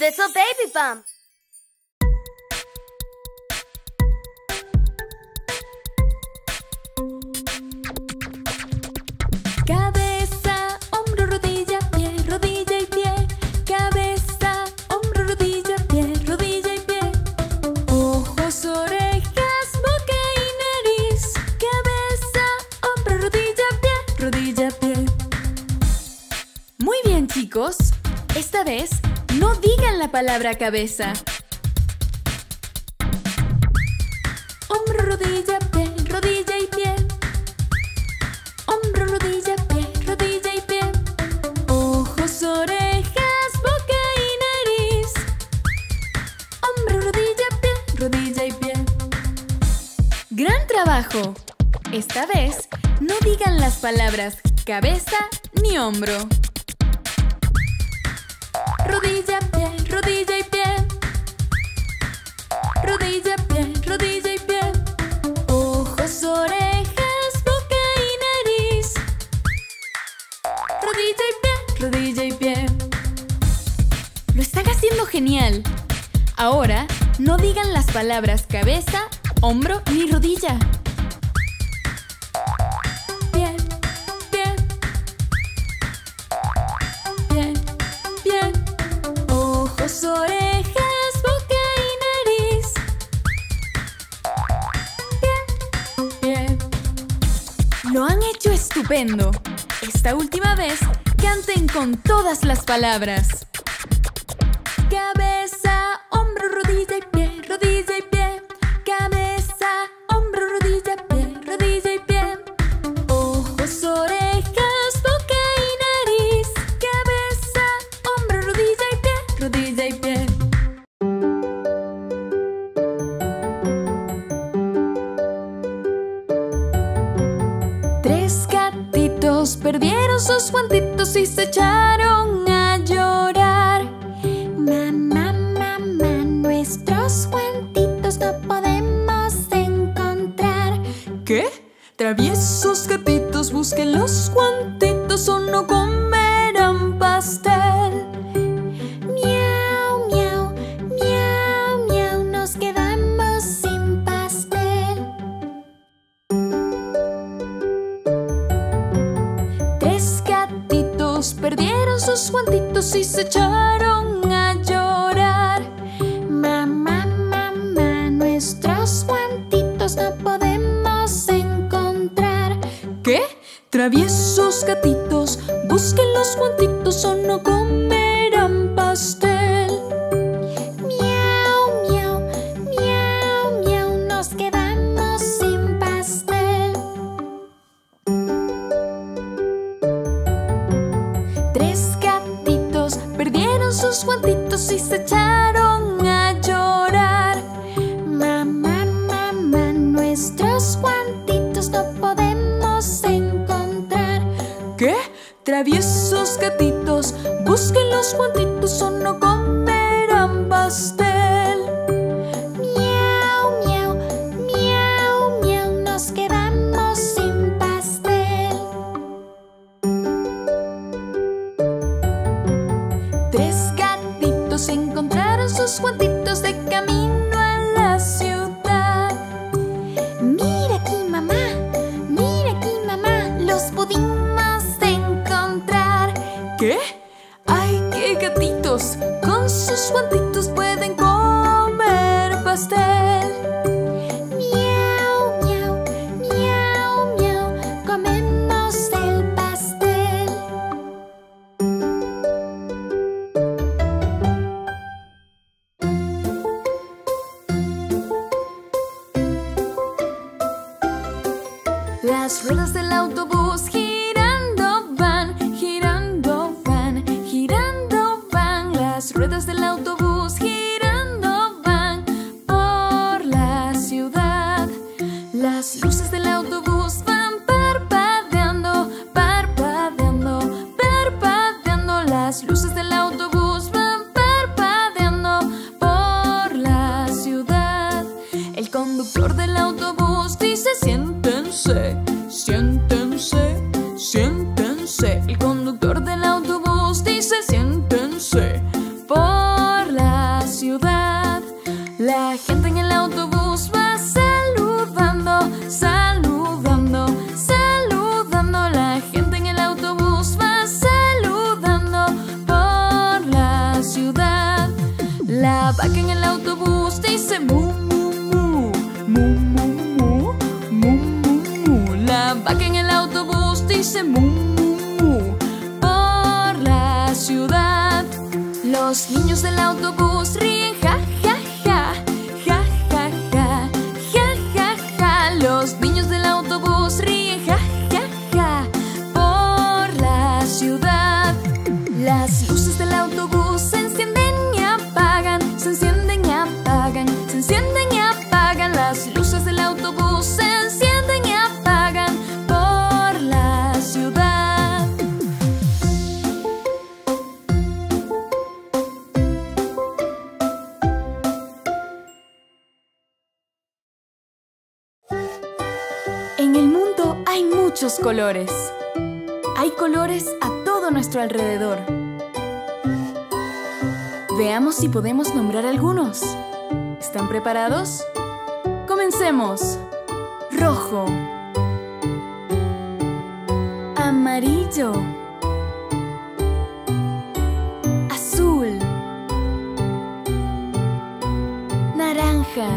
Little Baby Bum. Cabeza, hombro, rodilla y pie. Cabeza, hombro, rodilla y pie. Ojos, orejas, boca y nariz. Cabeza, hombro, rodilla, pie. Muy bien, chicos. Esta vez no digan la palabra cabeza. Hombro, rodilla y pie. Hombro, rodilla y pie. Ojos, orejas, boca y nariz. Hombro, rodilla y pie. ¡Gran trabajo! Esta vez no digan las palabras cabeza ni hombro. Rodilla y pie. Rodilla y pie. Ojos, orejas, boca y nariz. Rodilla y pie. Lo están haciendo genial. Ahora no digan las palabras cabeza, hombro ni rodilla. Orejas, boca y nariz. Bien. Lo han hecho estupendo. Esta última vez, canten con todas las palabras. Cabeza, hombro, rodilla y pie. Rodilla y pie. Cabeza, hombro, rodilla, pie. Rodilla y pie. Ojos, orejas, boca y nariz. Cabeza, hombro, rodilla y pie. Rodilla y pie. Tres gatitos perdieron sus guantitos y se echaron a llorar. Mamá, mamá, nuestros guantitos no podemos encontrar. ¿Qué? Traviesos gatitos, busquen los guantitos o no comerán pastel. Perdieron sus guantitos y se echaron a llorar. Mamá, mamá, nuestros guantitos no podemos encontrar. ¿Qué? Traviesos gatitos, busquen los guantitos o no comerán pastel. Miau, miau, nos quedamos sin pastel. Tres gatitos perdieron sus guantitos y se echaron a llorar. Mamá, mamá, nuestros guantitos no podemos encontrar. ¿Qué? Traviesos gatitos, busquen los guantitos o no comerán pastel. Miau, miau, nos quedamos sin pastel. Tres gatitos encontraron sus guantitos de camino a la ciudad. Mira aquí mamá, los pudimos encontrar. ¿Qué? ¡Ay, qué gatitos! Con sus guantitos pueden comer pastel. Miau, miau, comemos el pastel. Las ruedas del autobús girando van, las ruedas del autobús girando van por la ciudad. Las luces del autobús van parpadeando, las luces del autobús van parpadeando por la ciudad. El conductor del autobús dice: siéntense. El conductor del autobús dice: siéntense por ciudad. Los niños del autobús ríen, ja, ja, ja, ja, ja, ja, ja, ja, ja. Los niños del autobús ríen, ja, ja, ja, por la ciudad. Las luces del autobús se encienden y apagan, se encienden y apagan, se encienden y apagan. Las luces del autobús se encienden y apagan por la ciudad. En el mundo hay muchos colores. Hay colores a todo nuestro alrededor. Veamos si podemos nombrar algunos. ¿Están preparados? ¡Comencemos! Rojo, amarillo, azul, naranja,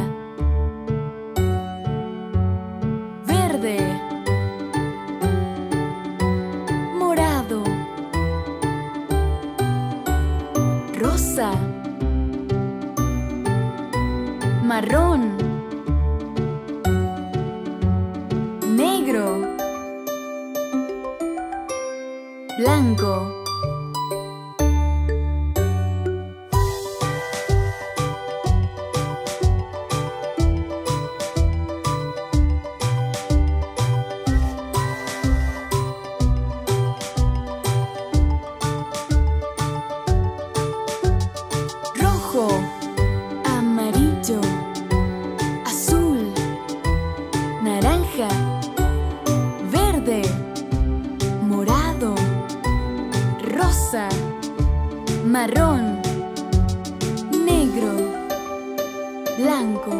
verde, morado, rosa, marrón, negro, blanco. Marrón, negro, blanco.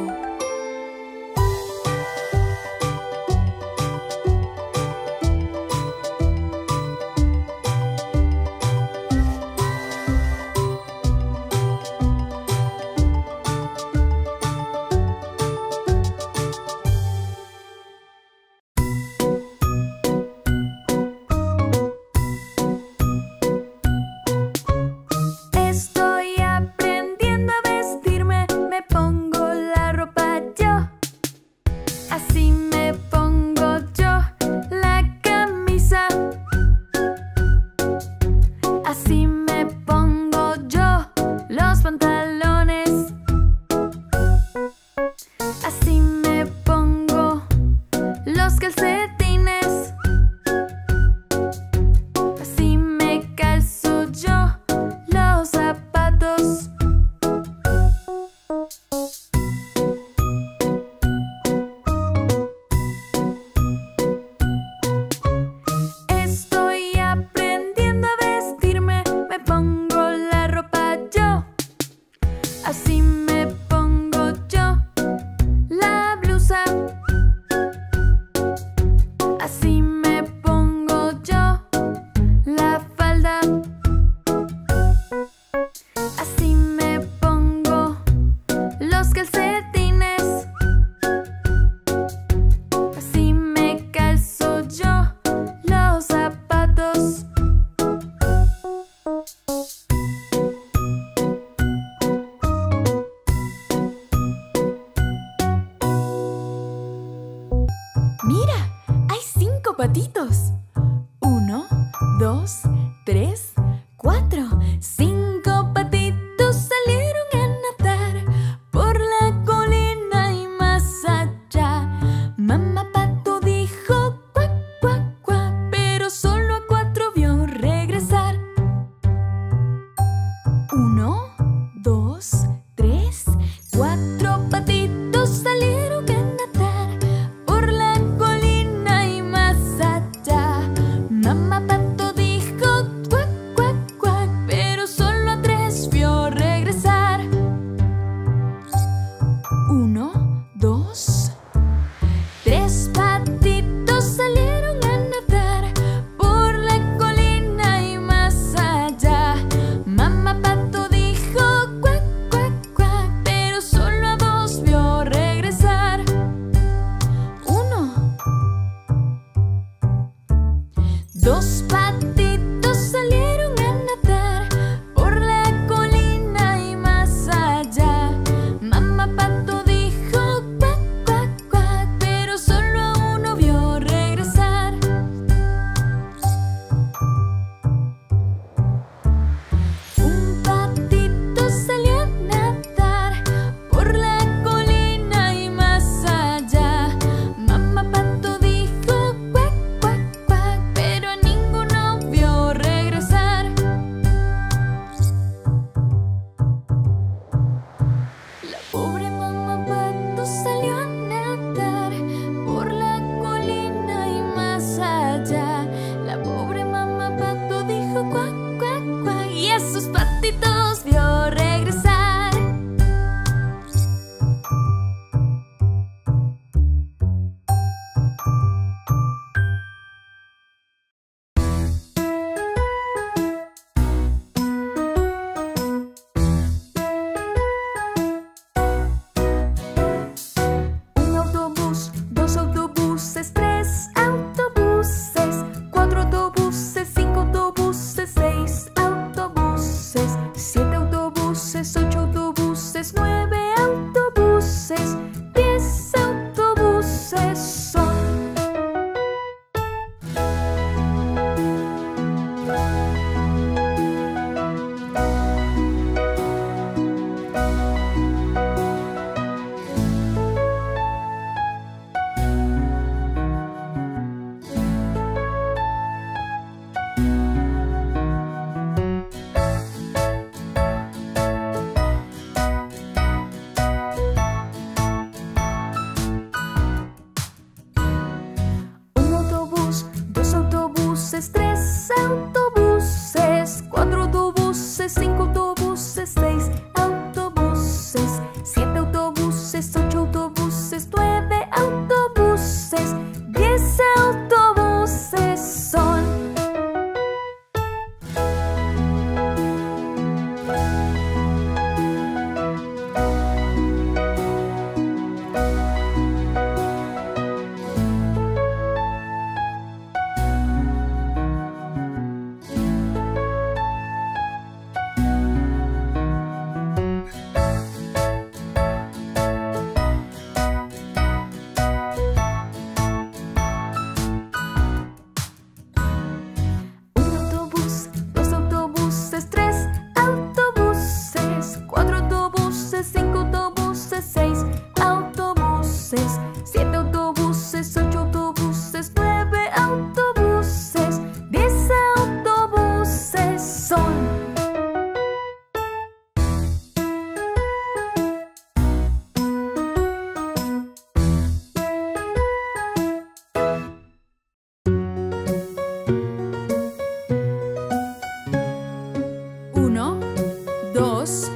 2,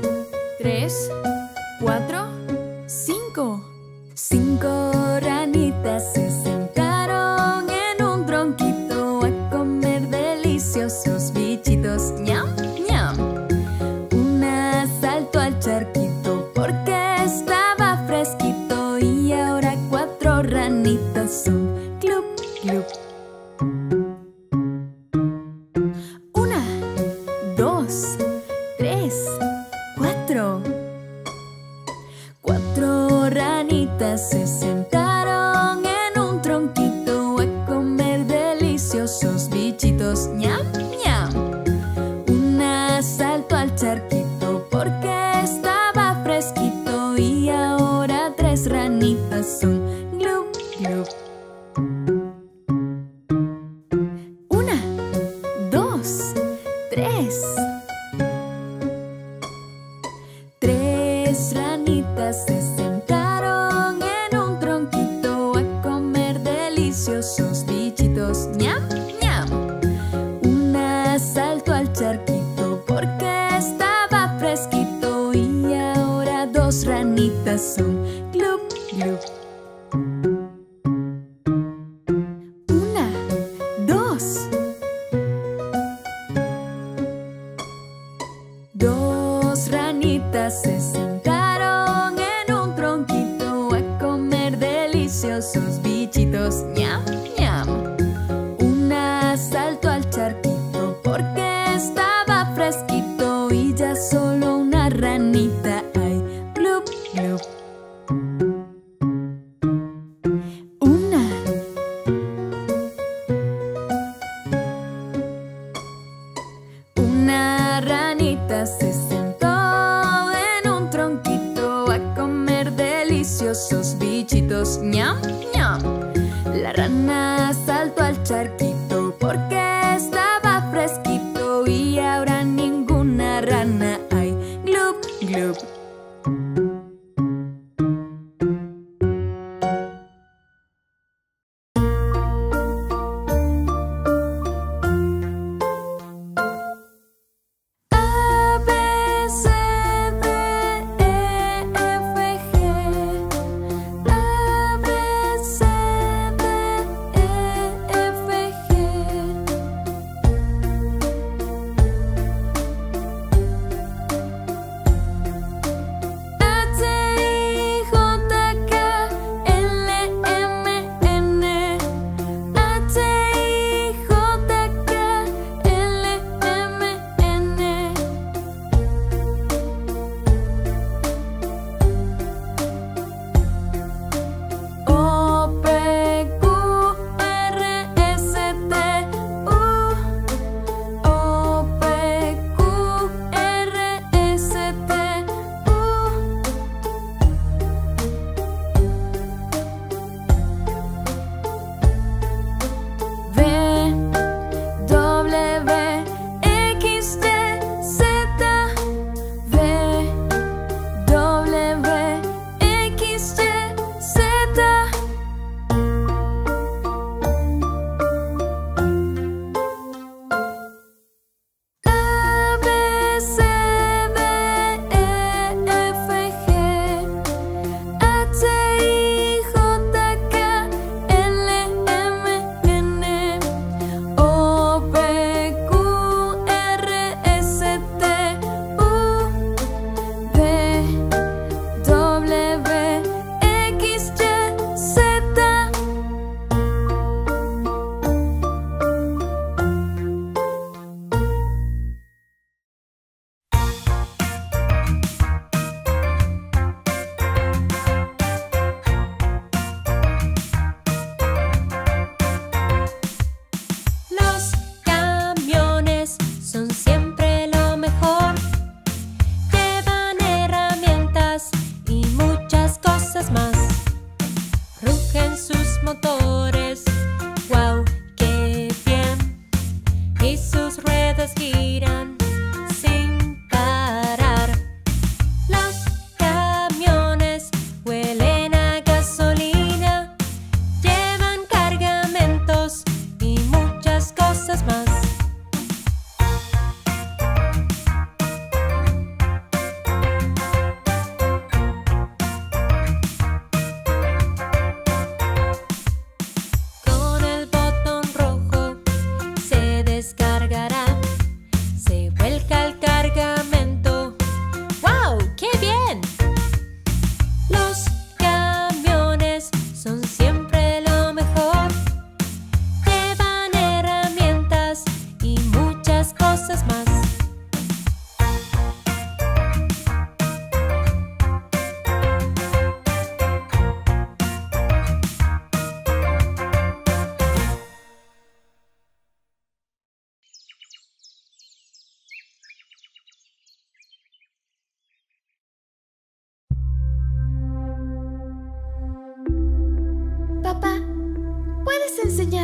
3, 4, 5. 5 ranitas se sentaron en un tronquito a comer deliciosos bichitos. ¡Ñam, ñam! Una saltó al charquito porque estaba fresquito y ahora 4 ranitas son clup, clup. 1, 2, 3, 4. 4 ranitas se sentaron en un tronquito a comer deliciosos bichitos. ¡Ñam, ñam! Una saltó al charquito porque estaba fresquito y ahora 3 ranitas son glup, glup. 1, 2, 3. 3 ranitas se sentaron en un tronquito a comer deliciosos bichitos. ¡Ñam, ñam! Una saltó al charquito porque estaba fresquito y ahora 2 ranitas son glup, glup. 2 ranitas se sentaron en un tronquito a comer deliciosos bichitos. ¡Ñam, ñam! Una saltó al charquito porque estaba fresquito y ya solo una ranita hay. ¡Glup, glup! 1 ranita se sentó en un tronquito a comer deliciosos bichitos. ¡Ñam, ñam! La rana saltó al charquito porque estaba fresquito y ahora ninguna rana hay. ¡Glup, glup!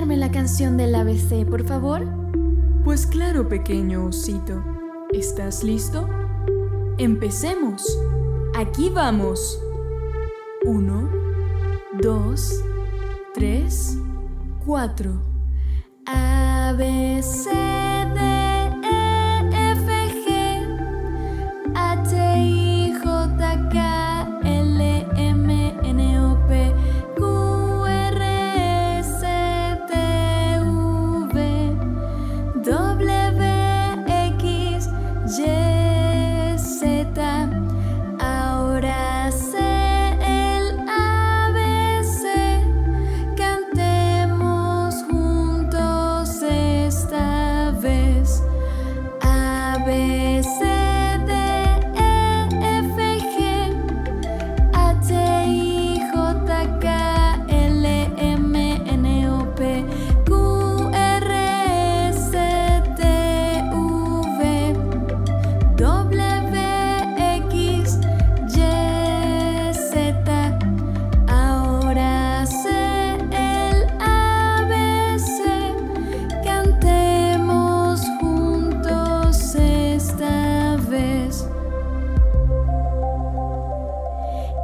cantarme la canción del ABC, por favor? Pues claro, pequeño osito. ¿Estás listo? ¡Empecemos! ¡Aquí vamos! 1, 2, 3, 4. A, B, C, D.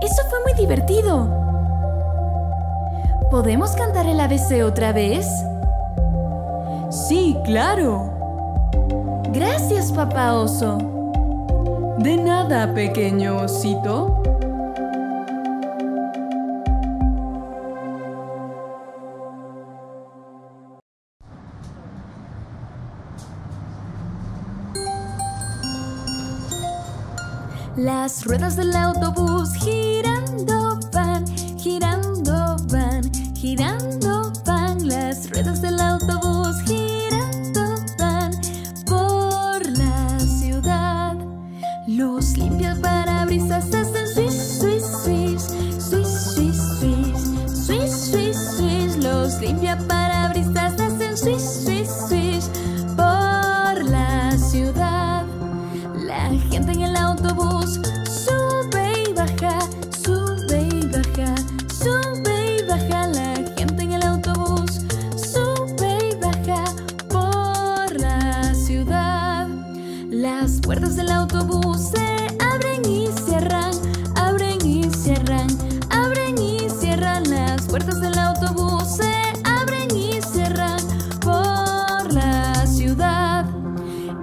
¡Eso fue muy divertido! ¿Podemos cantar el ABC otra vez? ¡Sí, claro! ¡Gracias, papá oso! De nada, pequeño osito. Las ruedas del autobús girando van, las ruedas del autobús girando van por la ciudad. Los limpias parabrisas hacen swish, swish, swish, swish, swish, swish, swish, swish, swish. Los limpias parabrisas hacen swish, swish, swish por la ciudad. La gente en el autobús sube y baja, sube y baja, sube y baja. La gente en el autobús sube y baja por la ciudad. Las puertas del autobús se abren y cierran, abren y cierran, abren y cierran. Las puertas del autobús se abren y cierran por la ciudad.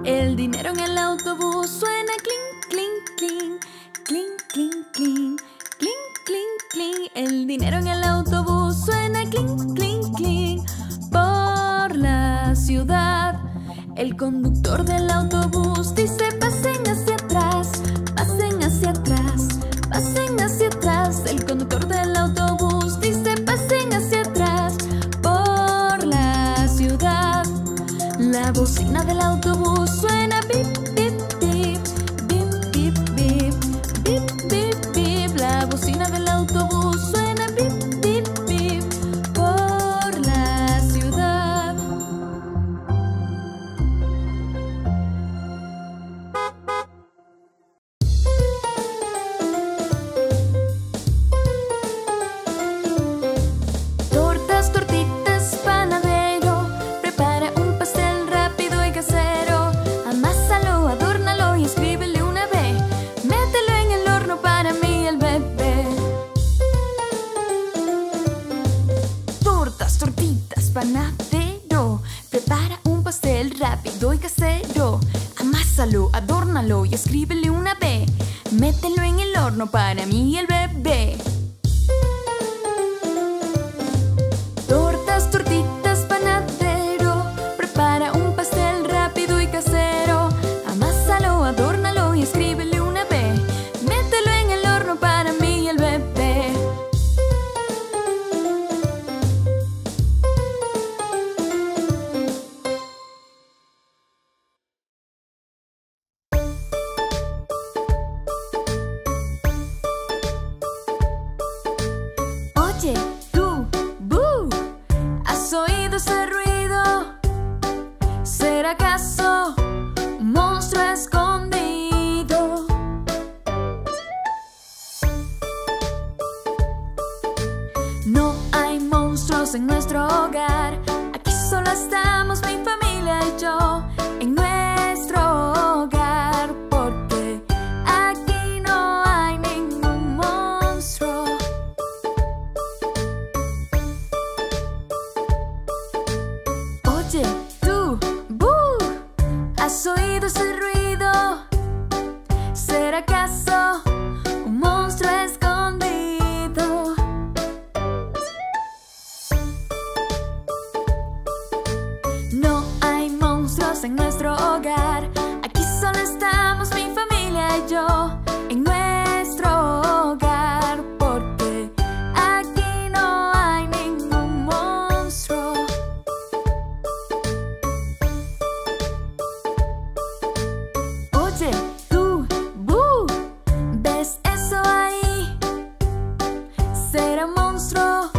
El dinero en el autobús suena clink, clink, clink, clink, clink, clink, clink, clink, clink. El dinero en el autobús suena clink, clink, clink por la ciudad. El conductor del autobús dice pasen hacia atrás, pasen hacia atrás, pasen hacia atrás. El conductor del autobús dice pasen hacia atrás por la ciudad. La bocina del autobús suena pip, pip, pip, pip, pip, pip, pip, pip, pip. La bocina del autobús suena pip, pip, pip por la ciudad. Tortas, tortitas, panadero, prepara un pastel rápido y casero. Amásalo, adórnalo y escríbele una B. Mételo en el horno para mí, el bebé. Tortas, tortitas, panadero, prepara un pastel rápido y casero. Amásalo, adórnalo y escríbele una B. Mételo en el horno para mí, el bebé. Tortas, tortitas, panadero, prepara un pastel rápido y casero. Amásalo, adórnalo y escríbele una B. Mételo en el horno para mí y el bebé. Oye, tú, Boo, ¿ves eso ahí? Será un monstruo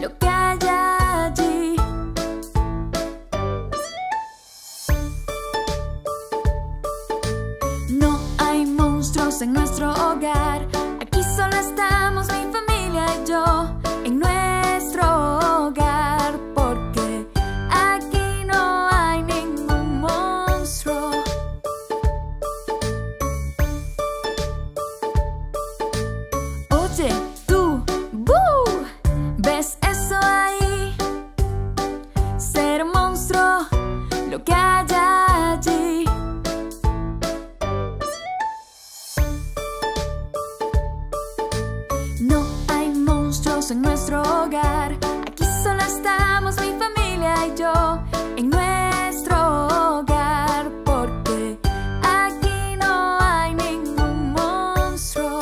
lo que hay allí. No hay monstruos en nuestro hogar. Aquí solo estamos mi familia y yo en nuestro hogar. En nuestro hogar, aquí solo estamos mi familia y yo en nuestro hogar, porque aquí no hay ningún monstruo.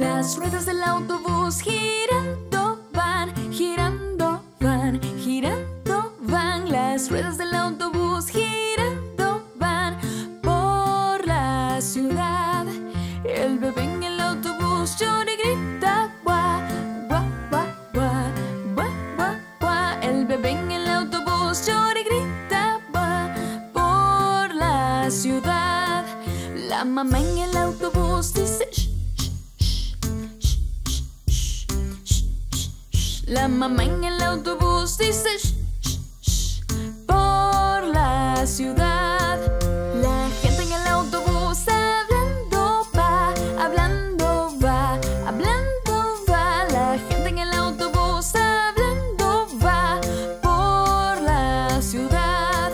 Las ruedas del autobús girando van, girando van, girando van. Las ruedas del autobús girando van por la ciudad. El bebé en el autobús llora y grita guau, guau, guau, guau, guau, guau, guau. El bebé en el autobús llora y grita guau por la ciudad. La mamá en el autobús dice shh. La mamá en el autobús dice shh, shh, shh, por la ciudad. La gente en el autobús hablando va, hablando va, hablando va. La gente en el autobús hablando va por la ciudad.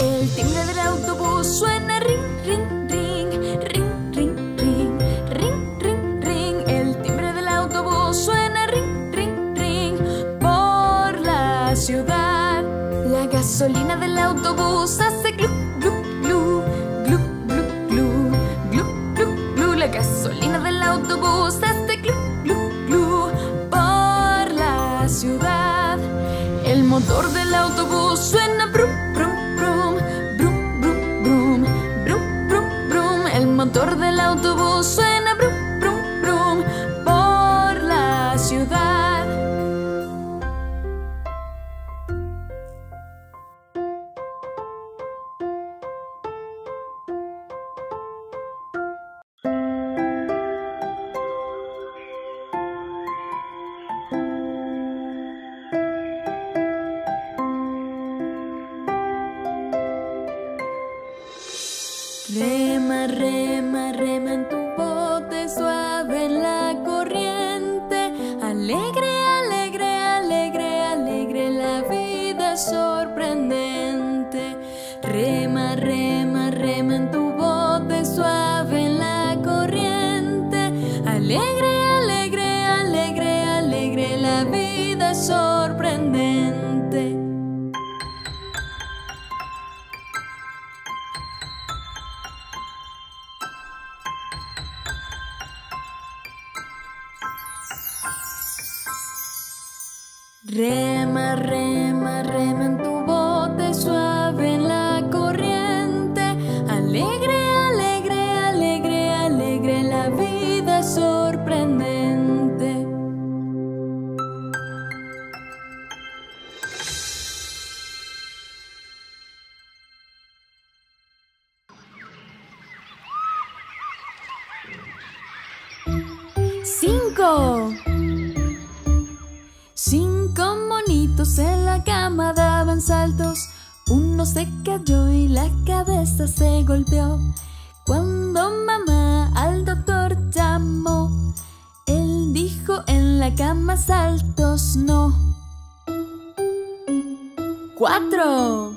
El timbre del autobús suena ring, ring, ring, ring, ring, ring, ring, ring, ring. El timbre del autobús suena ring, ciudad. La gasolina del autobús hace glu, glu, glu, glu, glu, glu, glu, glu, glu. La gasolina del autobús hace glu, glu, glu por la ciudad. El motor del autobús suena brum, brum, brum, brum, brum, brum, brum, brum, brum. El motor del autobús suena brum, brum, brum por la ciudad. Rema, rema, rema en tu bote, suave en la corriente. Alegre, alegre, alegre, alegre, la vida sorprendente. Rema, rema, rema en tu bote, suave en la corriente. Alegre, alegre, alegre, alegre, la vida sorprendente. Rema, rema, rema en tu bote, suave en la corriente. Alegre, alegre, alegre, alegre, la vida sorprendente. ¡Cinco! Cinco monitos en la cama daban saltos. Uno se cayó y la cabeza se golpeó. Cuando mamá al doctor llamó, él dijo en la cama saltos no. 4.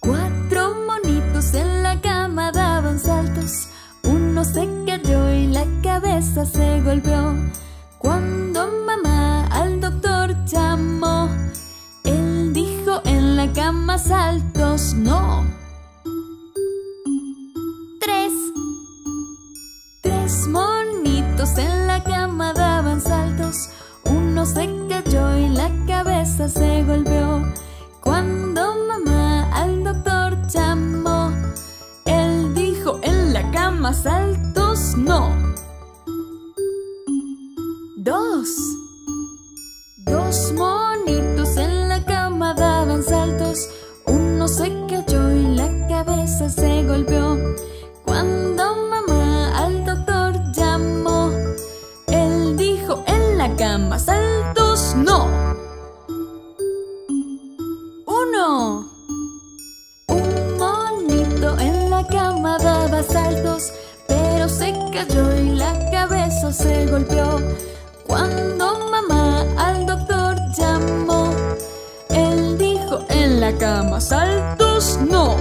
4 monitos en la cama daban saltos. Uno se cayó y la cabeza se golpeó. Cuando mamá al doctor llamó, él dijo en la cama saltos no. 3. 3 monitos en la cama daban saltos. Uno se cayó y la cabeza se golpeó. Cuando mamá al doctor llamó, él dijo en la cama saltos no. 2 monitos en la cama daban saltos. Uno se cayó y la cabeza se golpeó. Cuando mamá al doctor llamó, él dijo en la cama saltos no. 1. Un monito en la cama daba saltos, pero se cayó y la cabeza se golpeó. Cuando mamá al doctor llamó, él dijo en la cama saltos no.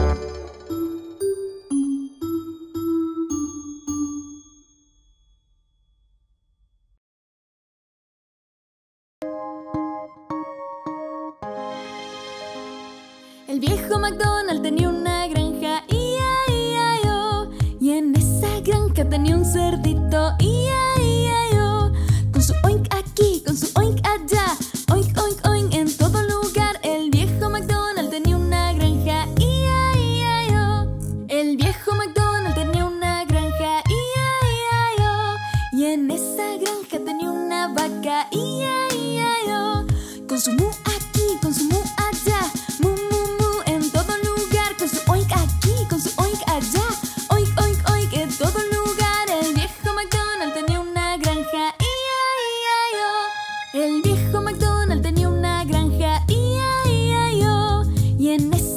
El viejo McDonald tenía una granja, ia, ia, yo. Y en esa granja tenía un cerdito, ia, ia,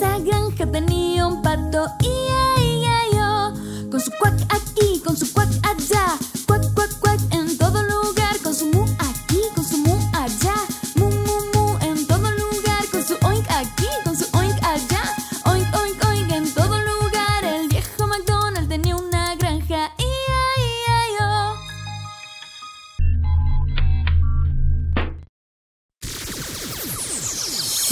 esa granja tenía un pato, ia-ia-yo, con su cuac aquí, con su cuac allá, cuac, cuac, cuac en todo lugar, con su mu aquí, con su mu allá, mu, mu, mu en todo lugar, con su oink aquí, con su oink allá, oink, oink, oink en todo lugar. El viejo McDonald tenía una granja, ia-ia-yo.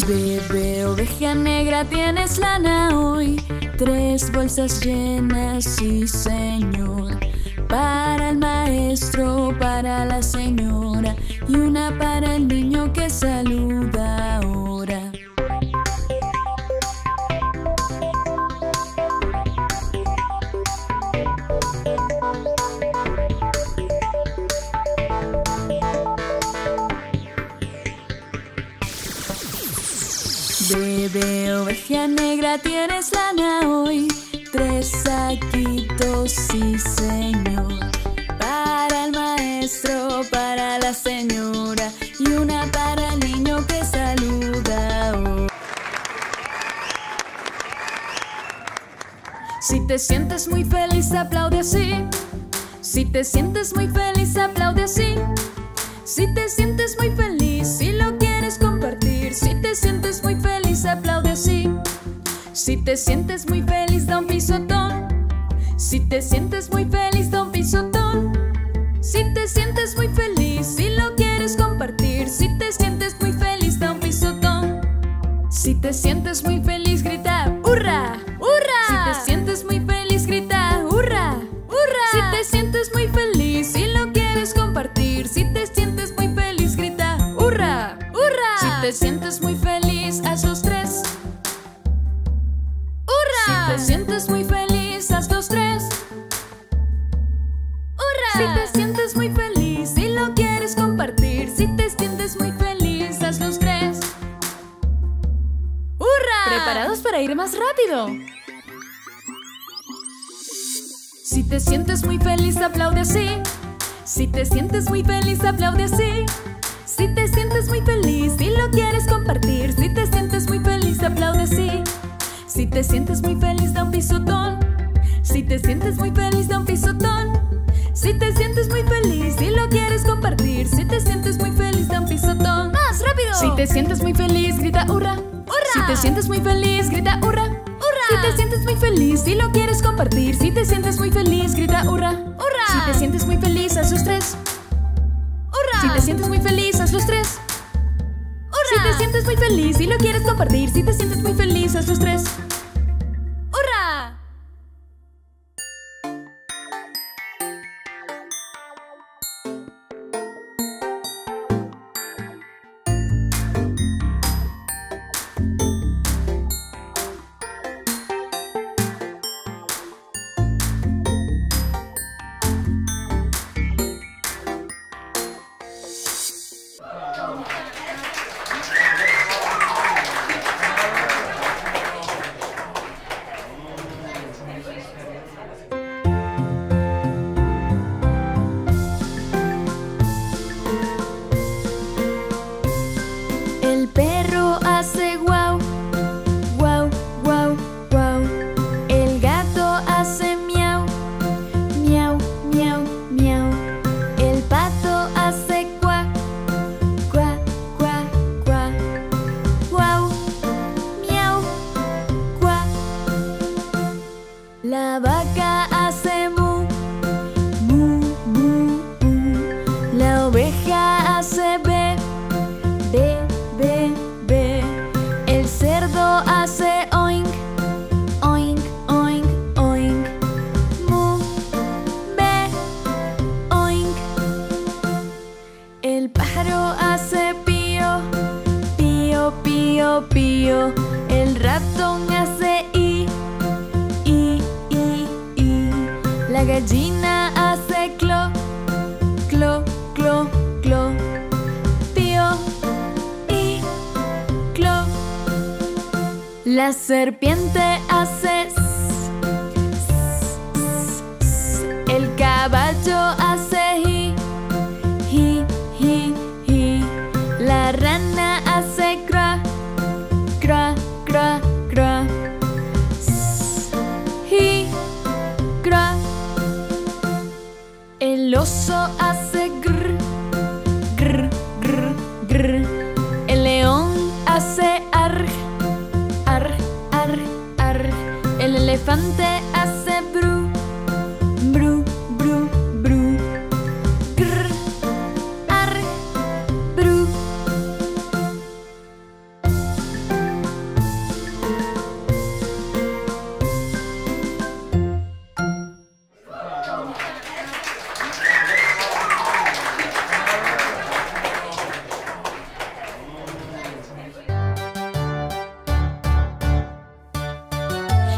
Bebé oveja negra, tienes lana hoy, 3 bolsas llenas, sí señor, para el maestro, para la señora y una para el niño que saluda ahora. Bebé oveja negra, tienes lana hoy, 3 saquitos, sí señor, para el maestro, para la señora y una para el niño que saluda hoy. Si te sientes muy feliz, aplaude así. Si te sientes muy feliz, aplaude así. Si te sientes muy feliz, si lo quieres compartir. Si te sientes muy feliz, aplaude así. Si te sientes muy feliz, da un pisotón. Si te sientes muy feliz, da un pisotón. Si te sientes muy feliz, si lo quieres compartir. Si te sientes muy feliz, da un pisotón. Si te sientes muy feliz, grita ¡hurra! ¡Hurra! Si te sientes muy feliz, grita ¡hurra! ¡Hurra! Si te sientes muy feliz, si lo quieres compartir. Si te sientes muy feliz, grita ¡hurra! ¡Hurra! Si te sientes muy feliz, haz los 3. ¡Hurra! Si te sientes muy feliz, haz los 3. ¡Hurra! Si te sientes muy feliz, si lo quieres compartir. Si te sientes muy feliz, haz los 3. ¡Hurra! ¿Preparados para ir más rápido? Si te sientes muy feliz, aplaude así. Si te sientes muy feliz, aplaude así. Si te sientes muy feliz, si lo quieres compartir. Si te sientes muy feliz, aplaude así. Si te sientes muy feliz, da un pisotón. Si te sientes muy feliz, da un pisotón. Si te sientes muy feliz, si lo quieres compartir. Si te sientes muy feliz, da un pisotón. ¡Más rápido! Si te sientes muy feliz, grita ¡hurra! ¡Hurra! Si te sientes muy feliz, grita ¡hurra! ¡Hurra! Si te sientes muy feliz, si lo quieres compartir. Si te sientes muy feliz, grita ¡hurra! ¡Hurra! Si te sientes muy feliz, haz los 3. ¡Hurra! Si te sientes muy feliz, haz los 3. Si te sientes muy feliz, si lo quieres compartir. Si te sientes muy feliz, haz los 3. ¡Hurra! La serpiente hace s, el caballo hace hi, la rana hace cra, cra, cra, cra, elefante hace bru, bru, bru, bru. Grr, ar, bru.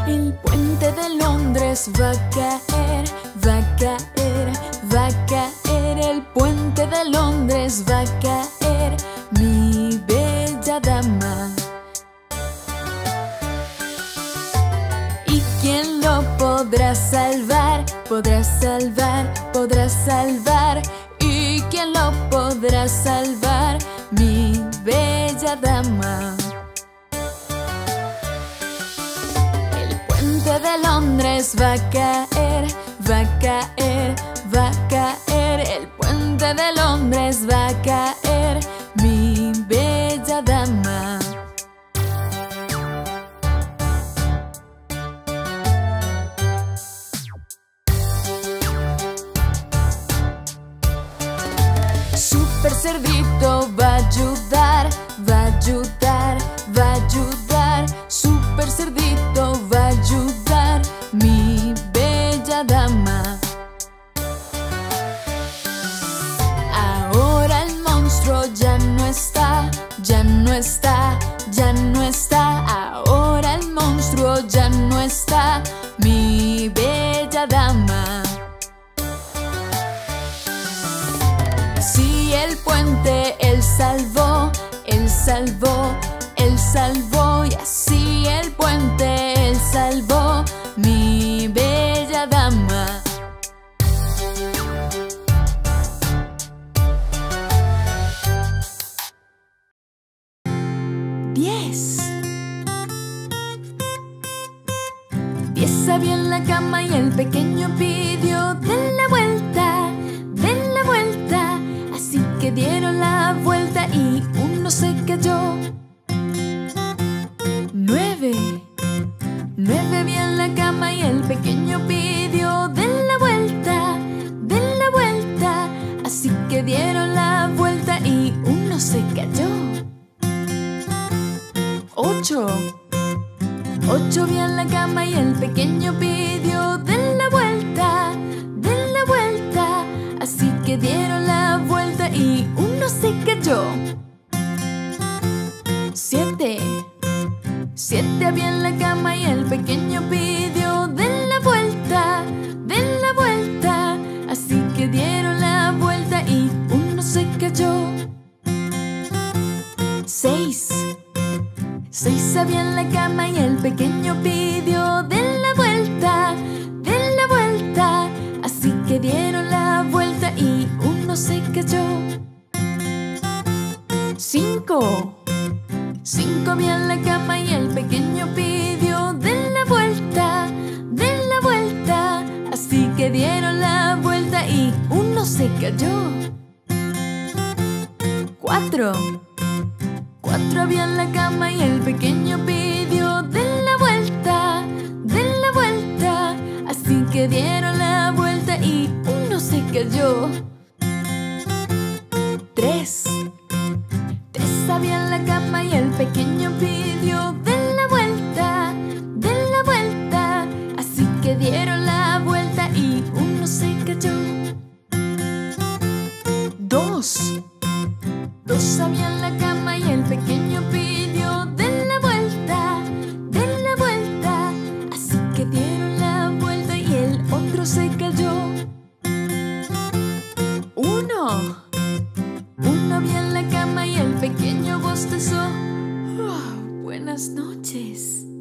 El puente de Londres va a caer, va a caer, va a caer. El puente de Londres va a caer, mi bella dama. ¿Y quién lo podrá salvar? Podrá salvar, podrá salvar. ¿Y quién lo podrá salvar? Mi bella dama. El puente de Londres va a caer, va a caer, va a caer. El puente de Londres va a caer, mi bella dama. Super cerdito va a ayudar, va a ayudar, va a ayudar. Super cerdito va a ayudar, mi bella dama. Ahora el monstruo ya no está, ya no está, ya no está. Ahora el monstruo ya no está, mi bella dama. Si el puente él salvó, él salvó, él salvó. Y así el puente él salvó, mi bella dama. Diez había en la cama y el pequeño pidió: den la vuelta, así que dieron la vuelta y uno se cayó. 9 vi en la cama y el pequeño pidió: den la vuelta, así que dieron la vuelta y uno se cayó. 8 vi en la cama y el pequeño pidió: den la vuelta, así que dieron la vuelta y uno se cayó. 7 había en la cama y el pequeño pidió: den la vuelta, así que dieron la vuelta y uno se cayó. 6 había en la cama y el pequeño pidió: den la vuelta, así que dieron la vuelta y uno se cayó. 5 vi en la cama y el pequeño pidió: den la vuelta, así que dieron la vuelta y uno se cayó. 4 vi en la cama y el pequeño pidió: den la vuelta, así que dieron la vuelta y uno se cayó. 3 había en la cama y el pequeño pidió: den la vuelta, así que dieron la vuelta y uno se cayó. 2 había en la cama y el pequeño pidió: den la vuelta, así que dieron la vuelta y el otro se cayó. 1 había en la cama y el pequeño bostezó: buenas noches.